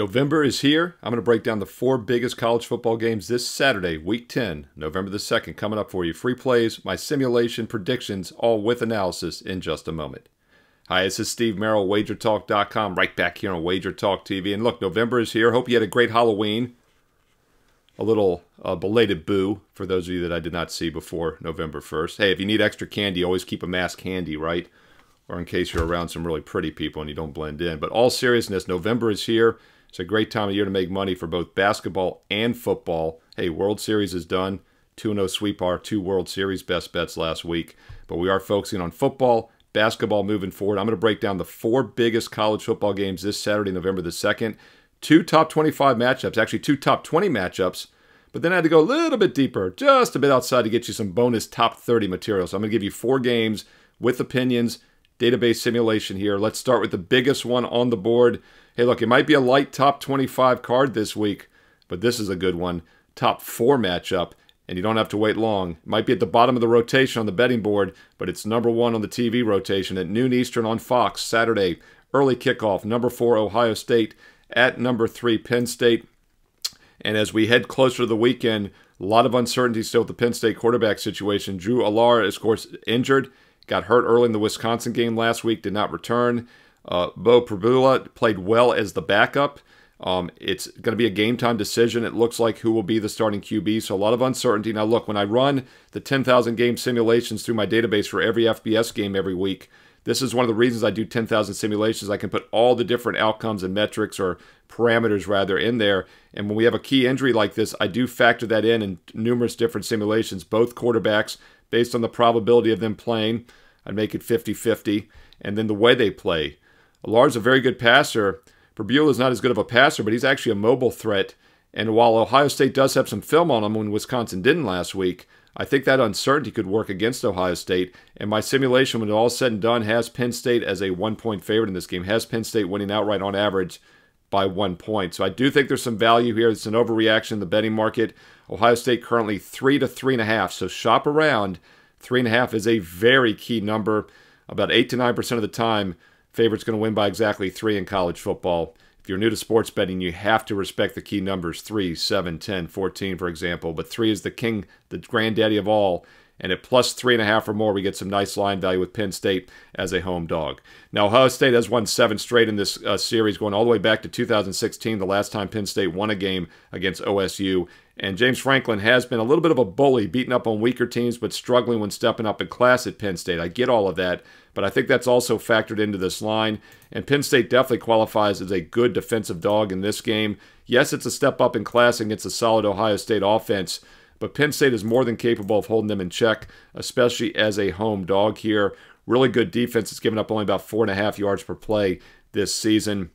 November is here. I'm going to break down the four biggest college football games this Saturday, Week 10, November the 2nd, coming up for you. Free plays, my simulation, predictions, all with analysis in just a moment. Hi, this is Steve Merrill, Wagertalk.com, right back here on Wagertalk TV. And look, November is here. Hope you had a great Halloween. A little belated boo for those of you that I did not see before November 1st. Hey, if you need extra candy, always keep a mask handy, right? Or in case you're around some really pretty people and you don't blend in. But all seriousness, November is here. It's a great time of year to make money for both basketball and football. Hey, World Series is done. 2-0 sweep our two World Series best bets last week. But we are focusing on football, basketball moving forward. I'm going to break down the four biggest college football games this Saturday, November the 2nd. Two top 25 matchups, actually two top 20 matchups. But then I had to go a little bit deeper, just a bit outside, to get you some bonus top 30 material. So I'm going to give you four games with opinions, database simulation here. Let's start with the biggest one on the board. Hey, look, it might be a light top 25 card this week, but this is a good one. Top 4 matchup, and you don't have to wait long. It might be at the bottom of the rotation on the betting board, but it's number 1 on the TV rotation at noon Eastern on Fox Saturday. Early kickoff, number 4 Ohio State at number 3 Penn State. And as we head closer to the weekend, a lot of uncertainty still with the Penn State quarterback situation. Drew Allar is, of course, injured. Got hurt early in the Wisconsin game last week, did not return. Bo Pribula played well as the backup. It's going to be a game-time decision. It looks like who will be the starting QB, so a lot of uncertainty. Now, look, when I run the 10,000-game simulations through my database for every FBS game every week, this is one of the reasons I do 10,000 simulations. I can put all the different outcomes and metrics, or parameters rather, in there. And when we have a key injury like this, I do factor that in numerous different simulations, both quarterbacks, based on the probability of them playing. I'd make it 50-50. And then the way they play. Allar's a very good passer. Pribula's not as good of a passer, but he's actually a mobile threat. And while Ohio State does have some film on him when Wisconsin didn't last week, I think that uncertainty could work against Ohio State. And my simulation, when all said and done, has Penn State as a one-point favorite in this game, has Penn State winning outright on average by 1 point. So I do think there's some value here. It's an overreaction in the betting market. Ohio State currently 3 to 3.5. So shop around. 3.5 is a very key number. About 8 to 9% of the time, favorite's going to win by exactly 3 in college football. If you're new to sports betting, you have to respect the key numbers 3, 7, 10, 14, for example. But 3 is the king, the granddaddy of all. And at plus 3.5 or more, we get some nice line value with Penn State as a home dog. Now, Ohio State has won 7 straight in this series, going all the way back to 2016, the last time Penn State won a game against OSU. And James Franklin has been a little bit of a bully, beating up on weaker teams, but struggling when stepping up in class at Penn State. I get all of that, but I think that's also factored into this line. And Penn State definitely qualifies as a good defensive dog in this game. Yes, it's a step up in class against a solid Ohio State offense, but Penn State is more than capable of holding them in check, especially as a home dog here. Really good defense. It's given up only about 4.5 yards per play this season.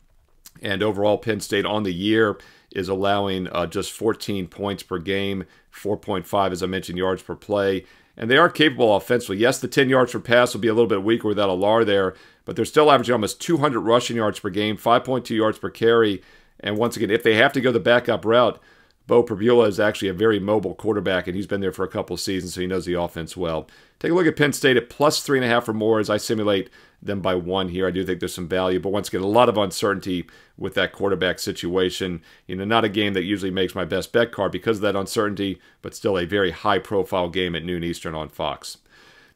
And overall, Penn State on the year is allowing just 14 points per game, 4.5, as I mentioned, yards per play. And they are capable offensively. Yes, the 10 yards per pass will be a little bit weaker without Allar there, but they're still averaging almost 200 rushing yards per game, 5.2 yards per carry. And once again, if they have to go the backup route, Bo Pribula is actually a very mobile quarterback, and he's been there for a couple of seasons, so he knows the offense well. Take a look at Penn State at plus 3.5 or more as I simulate them by 1 here. I do think there's some value, but once again, a lot of uncertainty with that quarterback situation. You know, not a game that usually makes my best bet card because of that uncertainty, but still a very high-profile game at noon Eastern on Fox.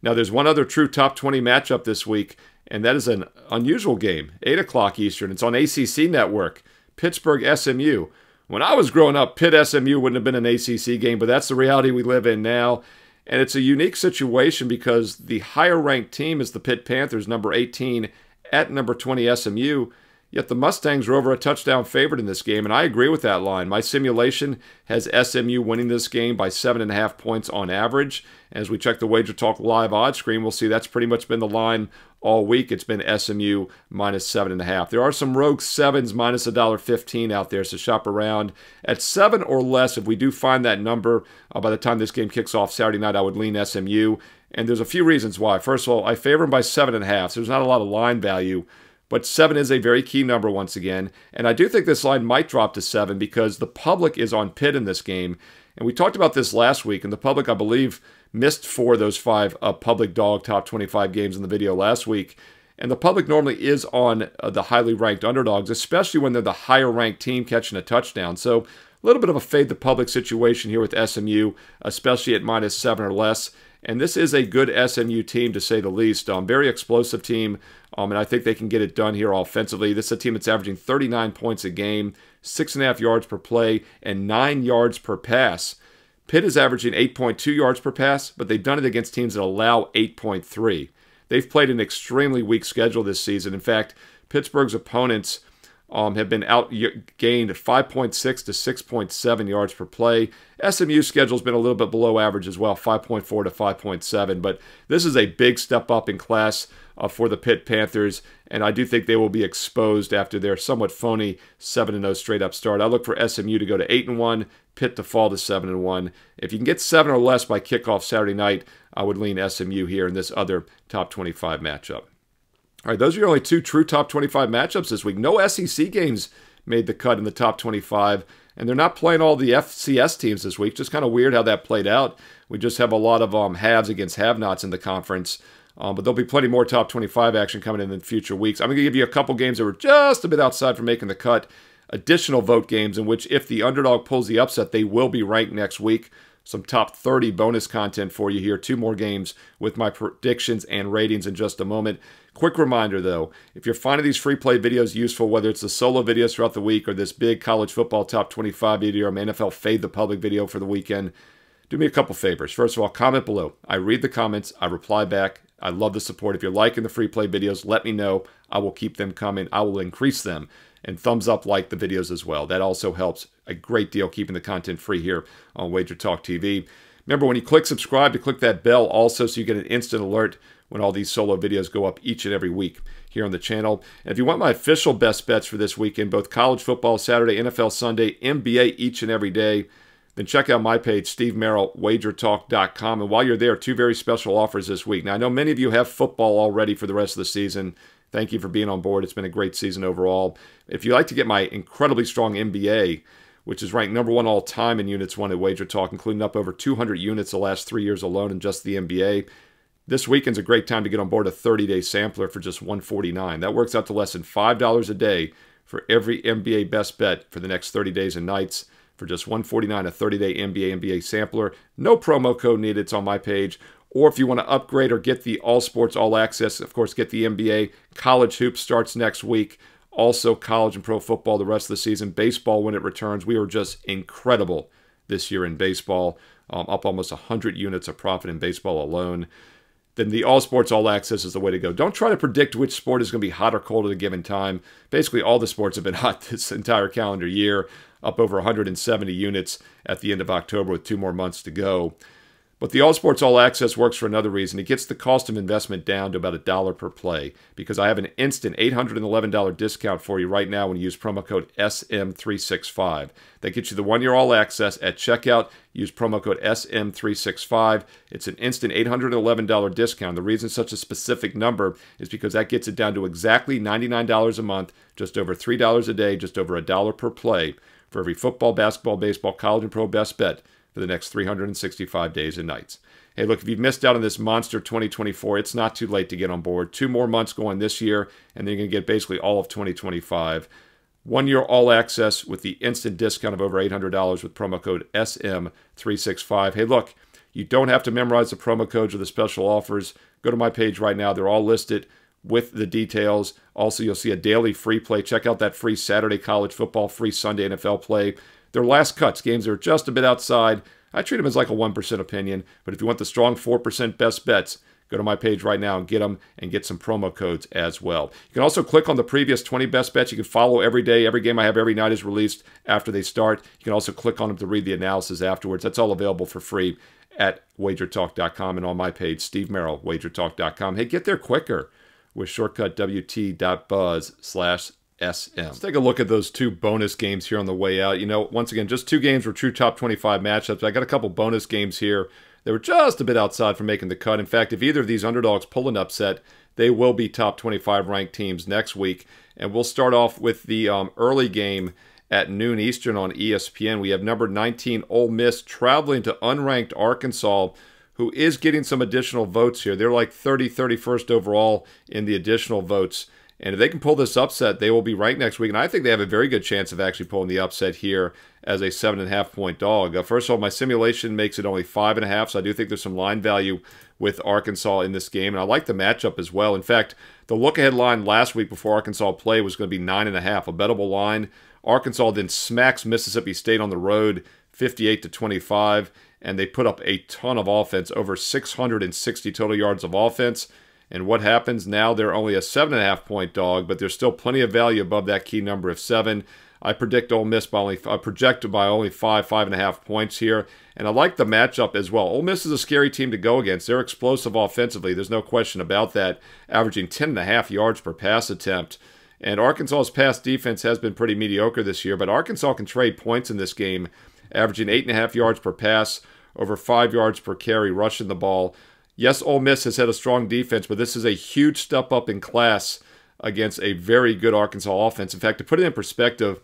Now, there's one other true top 20 matchup this week, and that is an unusual game, 8 o'clock Eastern. It's on ACC Network, Pittsburgh SMU. When I was growing up, Pitt SMU wouldn't have been an ACC game, but that's the reality we live in now. And it's a unique situation because the higher-ranked team is the Pitt Panthers, number 18, at number 20 SMU. Yet the Mustangs are over a touchdown favorite in this game, and I agree with that line. My simulation has SMU winning this game by 7.5 points on average. As we check the Wager Talk live odds screen, we'll see that's pretty much been the line all week. It's been SMU minus 7.5. There are some rogue sevens minus $1.15 out there, so shop around. At 7 or less, if we do find that number, by the time this game kicks off Saturday night, I would lean SMU. And there's a few reasons why. First of all, I favor them by 7.5, so there's not a lot of line value. But 7 is a very key number once again. And I do think this line might drop to 7 because the public is on Pitt in this game. And we talked about this last week, and the public, I believe, missed 4 of those 5 public dog top 25 games in the video last week. And the public normally is on the highly ranked underdogs, especially when they're the higher ranked team catching a touchdown. So a little bit of a fade the public situation here with SMU, especially at -7 or less. And this is a good SMU team, to say the least. Very explosive team, and I think they can get it done here offensively. This is a team that's averaging 39 points a game, 6.5 yards per play, and 9 yards per pass. Pitt is averaging 8.2 yards per pass, but they've done it against teams that allow 8.3. They've played an extremely weak schedule this season. In fact, Pittsburgh's opponents have been outgained 5.6 to 6.7 yards per play. SMU's schedule's been a little bit below average as well, 5.4 to 5.7. But this is a big step up in class for the Pitt Panthers, and I do think they will be exposed after their somewhat phony 7-0 straight-up start. I look for SMU to go to 8-1, Pitt to fall to 7-1. If you can get 7 or less by kickoff Saturday night, I would lean SMU here in this other top 25 matchup. All right, those are your only two true top 25 matchups this week. No SEC games made the cut in the top 25, and they're not playing all the FCS teams this week. Just kind of weird how that played out. We just have a lot of haves against have-nots in the conference, but there'll be plenty more top 25 action coming in the future weeks. I'm going to give you a couple games that were just a bit outside for making the cut, additional vote games in which if the underdog pulls the upset, they will be ranked next week. Some top 30 bonus content for you here. Two more games with my predictions and ratings in just a moment. Quick reminder, though, if you're finding these free play videos useful, whether it's the solo videos throughout the week or this big college football top 25 video or my NFL Fade the Public video for the weekend, do me a couple favors. First of all, comment below. I read the comments. I reply back. I love the support. If you're liking the free play videos, let me know. I will keep them coming. I will increase them. And thumbs up, like the videos as well. That also helps a great deal keeping the content free here on Wagertalk TV. Remember, when you click subscribe, to click that bell also so you get an instant alert when all these solo videos go up each and every week here on the channel. And if you want my official best bets for this weekend, both college football Saturday, NFL Sunday, NBA each and every day, then check out my page, Steve Merrill, wagertalk.com. And while you're there, two very special offers this week. Now, I know many of you have football already for the rest of the season. Thank you for being on board. It's been a great season overall. If you'd like to get my incredibly strong NBA, which is ranked number 1 all time in units won at Wager Talk, including up over 200 units the last 3 years alone in just the NBA, this weekend's a great time to get on board a 30-day sampler for just $149. That works out to less than $5 a day for every NBA best bet for the next 30 days and nights. For just $149, a 30-day NBA sampler. No promo code needed. It's on my page. Or if you want to upgrade or get the All Sports All Access, of course, get the NBA. College Hoops starts next week. Also, college and pro football the rest of the season. Baseball, when it returns, we were just incredible this year in baseball. Up almost 100 units of profit in baseball alone. Then the All Sports All Access is the way to go. Don't try to predict which sport is going to be hot or cold at a given time. Basically, all the sports have been hot this entire calendar year. Up over 170 units at the end of October with 2 more months to go. But the All Sports All Access works for another reason. It gets the cost of investment down to about $1 per play because I have an instant $811 discount for you right now when you use promo code SM365. That gets you the 1-year All Access at checkout. Use promo code SM365. It's an instant $811 discount. The reason such a specific number is because that gets it down to exactly $99 a month, just over $3 a day, just over $1 per play for every football, basketball, baseball, college, and pro best bet for the next 365 days and nights. Hey, look, if you've missed out on this monster 2024, it's not too late to get on board. 2 more months going this year, and then you're going to get basically all of 2025. 1-year all-access with the instant discount of over $800 with promo code SM365. Hey, look, you don't have to memorize the promo codes or the special offers. Go to my page right now. They're all listed with the details. Also, you'll see a daily free play. Check out that free Saturday college football, free Sunday NFL play. Their last cuts, games that are just a bit outside, I treat them as like a 1% opinion, but if you want the strong 4% best bets, go to my page right now and get them and get some promo codes as well. You can also click on the previous 20 best bets. You can follow every day. Every game I have every night is released after they start. You can also click on them to read the analysis afterwards. That's all available for free at wagertalk.com and on my page, Steve Merrill, wagertalk.com. Hey, get there quicker with shortcut wt.buzz/SM. Let's take a look at those 2 bonus games here on the way out. You know, once again, just 2 games were true top 25 matchups. I got a couple bonus games here that were just a bit outside for making the cut. In fact, if either of these underdogs pull an upset, they will be top 25 ranked teams next week. And we'll start off with the early game at noon Eastern on ESPN. We have number 19 Ole Miss traveling to unranked Arkansas, who is getting some additional votes here. They're like 31st overall in the additional votes. And if they can pull this upset, they will be ranked next week. And I think they have a very good chance of actually pulling the upset here as a 7.5-point dog. First of all, my simulation makes it only 5.5, so I do think there's some line value with Arkansas in this game. And I like the matchup as well. In fact, the look-ahead line last week before Arkansas play was going to be 9.5, a bettable line. Arkansas then smacks Mississippi State on the road 58-25, and they put up a ton of offense, over 660 total yards of offense. And what happens now? They're only a 7.5-point dog, but there's still plenty of value above that key number of 7. I predict Ole Miss by only, five and a half points here. And I like the matchup as well. Ole Miss is a scary team to go against. They're explosive offensively. There's no question about that, averaging 10.5 yards per pass attempt. And Arkansas's pass defense has been pretty mediocre this year, but Arkansas can trade points in this game, averaging 8.5 yards per pass, over 5 yards per carry rushing the ball. Yes, Ole Miss has had a strong defense, but this is a huge step up in class against a very good Arkansas offense. In fact, to put it in perspective,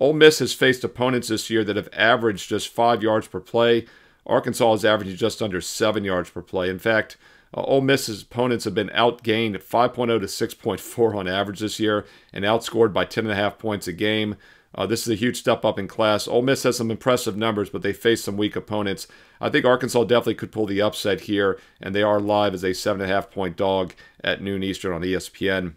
Ole Miss has faced opponents this year that have averaged just 5 yards per play. Arkansas is averaging just under 7 yards per play. In fact, Ole Miss's opponents have been outgained 5.0 to 6.4 on average this year and outscored by 10.5 points a game. This is a huge step up in class. Ole Miss has some impressive numbers, but they face some weak opponents. I think Arkansas definitely could pull the upset here, and they are live as a 7.5-point dog at noon Eastern on ESPN.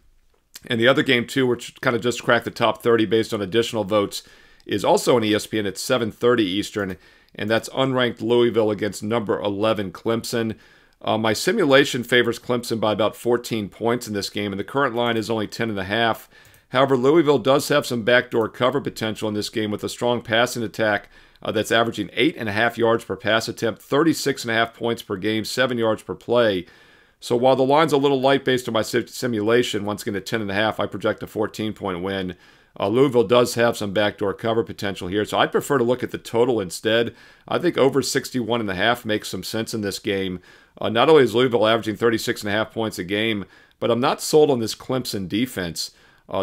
And the other game, too, which kind of just cracked the top 30 based on additional votes, is also on ESPN at 7:30 Eastern, and that's unranked Louisville against number 11 Clemson. My simulation favors Clemson by about 14 points in this game, and the current line is only 10.5. However, Louisville does have some backdoor cover potential in this game with a strong passing attack that's averaging 8.5 yards per pass attempt, 36.5 points per game, 7 yards per play. So while the line's a little light based on my simulation, once again at 10.5, I project a 14-point win. Louisville does have some backdoor cover potential here, so I'd prefer to look at the total instead. I think over 61.5 makes some sense in this game. Not only is Louisville averaging 36.5 points a game, but I'm not sold on this Clemson defense.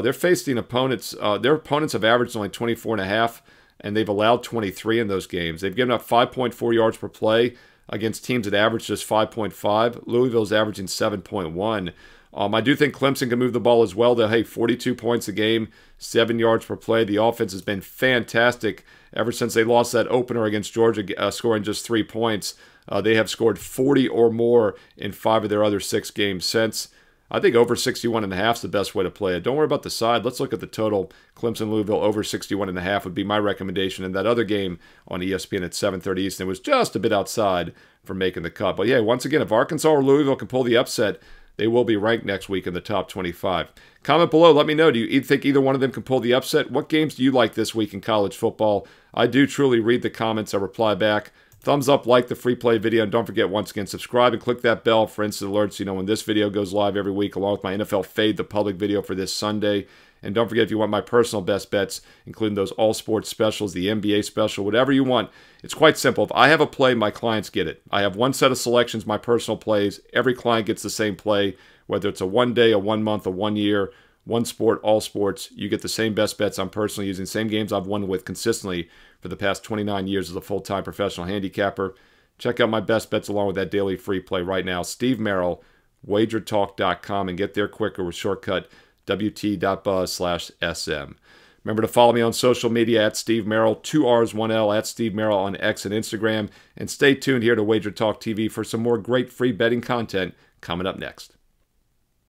They're facing opponents. Their opponents have averaged only 24.5, and they've allowed 23 in those games. They've given up 5.4 yards per play against teams that average just 5.5. Louisville's averaging 7.1. I do think Clemson can move the ball as well. They'll, hey, 42 points a game, 7 yards per play. The offense has been fantastic ever since they lost that opener against Georgia, scoring just 3 points. They have scored 40 or more in 5 of their other 6 games since. I think over 61.5 is the best way to play it. Don't worry about the side. Let's look at the total. Clemson-Louisville over 61.5 would be my recommendation. And that other game on ESPN at 7:30 Eastern was just a bit outside for making the cut. But, yeah, once again, if Arkansas or Louisville can pull the upset, they will be ranked next week in the top 25. Comment below. Let me know. Do you think either one of them can pull the upset? What games do you like this week in college football? I do truly read the comments. I reply back. Thumbs up, like the free play video, and don't forget, once again, subscribe and click that bell for instant alerts so you know when this video goes live every week, along with my NFL Fade the Public video for this Sunday. And don't forget, if you want my personal best bets, including those all-sports specials, the NBA special, whatever you want, it's quite simple. If I have a play, my clients get it. I have one set of selections, my personal plays. Every client gets the same play, whether it's a one-day, a one-month, a one-year, one sport, all sports. You get the same best bets I'm personally using, same games I've won with consistently for the past 29 years as a full-time professional handicapper. Check out my best bets along with that daily free play right now. Steve Merrill, wagertalk.com, and get there quicker with shortcut wt.buzz/sm. Remember to follow me on social media at Steve Merrill, 2 R's, 1 L, at Steve Merrill on X and Instagram. And stay tuned here to Wagertalk TV for some more great free betting content coming up next.